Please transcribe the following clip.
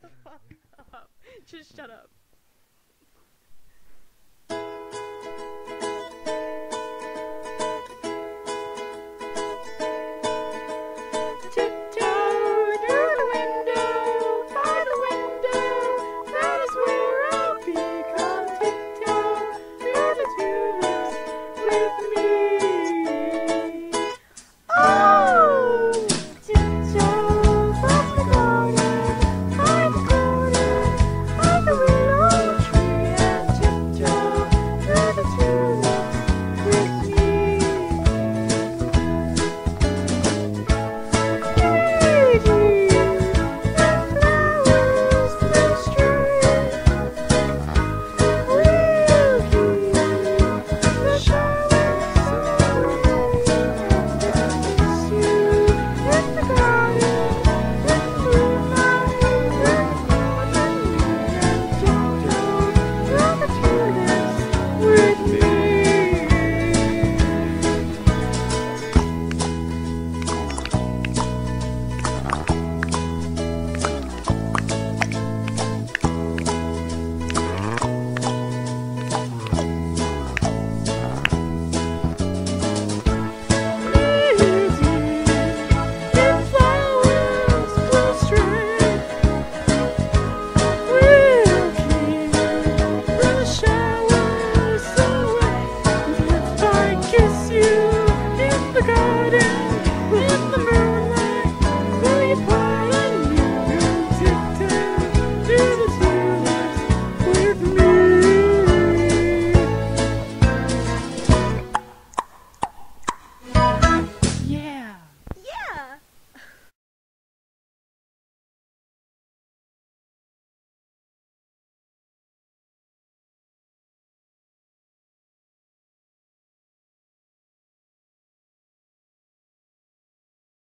the fuck up. Just shut up.